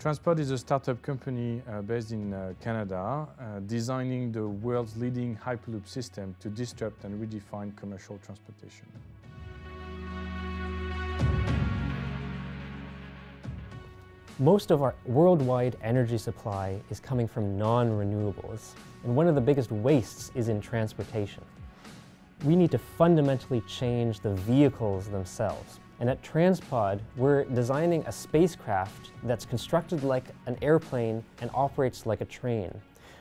TransPod is a startup company based in Canada, designing the world's leading Hyperloop system to disrupt and redefine commercial transportation. Most of our worldwide energy supply is coming from non-renewables, and one of the biggest wastes is in transportation. We need to fundamentally change the vehicles themselves. And at TransPod, we're designing a spacecraft that's constructed like an airplane and operates like a train.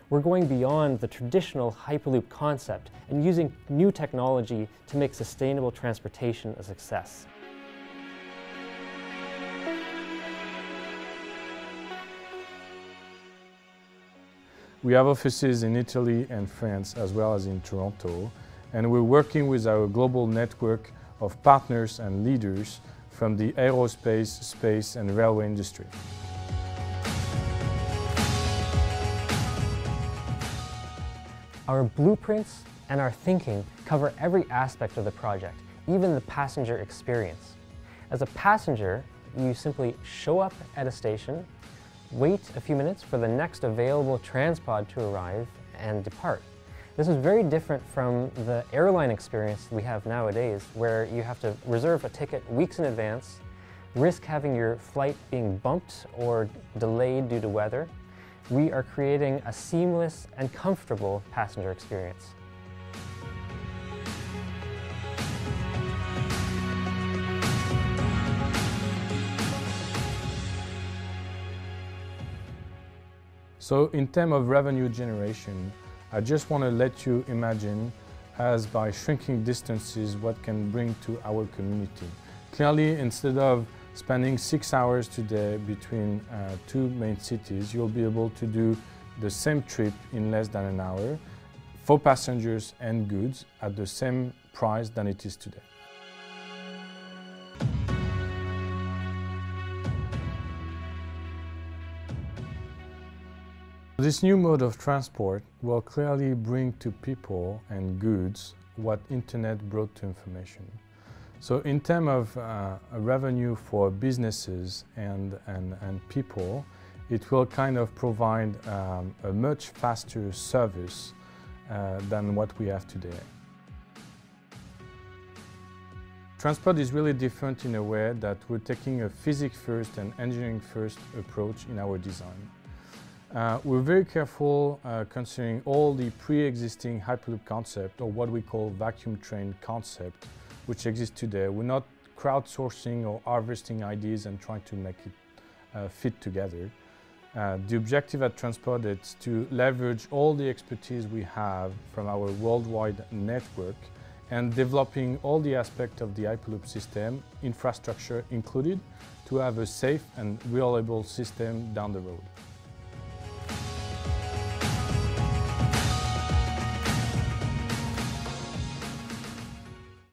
We're going beyond the traditional Hyperloop concept and using new technology to make sustainable transportation a success. We have offices in Italy and France, as well as in Toronto, and we're working with our global network of partners and leaders from the aerospace, space, and railway industry. Our blueprints and our thinking cover every aspect of the project, even the passenger experience. As a passenger, you simply show up at a station, wait a few minutes for the next available TransPod to arrive and depart. This is very different from the airline experience we have nowadays, where you have to reserve a ticket weeks in advance, risk having your flight being bumped or delayed due to weather. We are creating a seamless and comfortable passenger experience. So in terms of revenue generation, I just want to let you imagine as by shrinking distances what can bring to our community. Clearly, instead of spending 6 hours today between two main cities, you'll be able to do the same trip in less than an hour for passengers and goods at the same price than it is today. This new mode of transport will clearly bring to people and goods what internet brought to information. So in terms of revenue for businesses and people, it will kind of provide a much faster service than what we have today. TransPod is really different in a way that we're taking a physics first and engineering first approach in our design. We're very careful considering all the pre-existing Hyperloop concept, or what we call vacuum train concept, which exists today. We're not crowdsourcing or harvesting ideas and trying to make it fit together. The objective at TransPod is to leverage all the expertise we have from our worldwide network and developing all the aspects of the Hyperloop system, infrastructure included, to have a safe and reliable system down the road.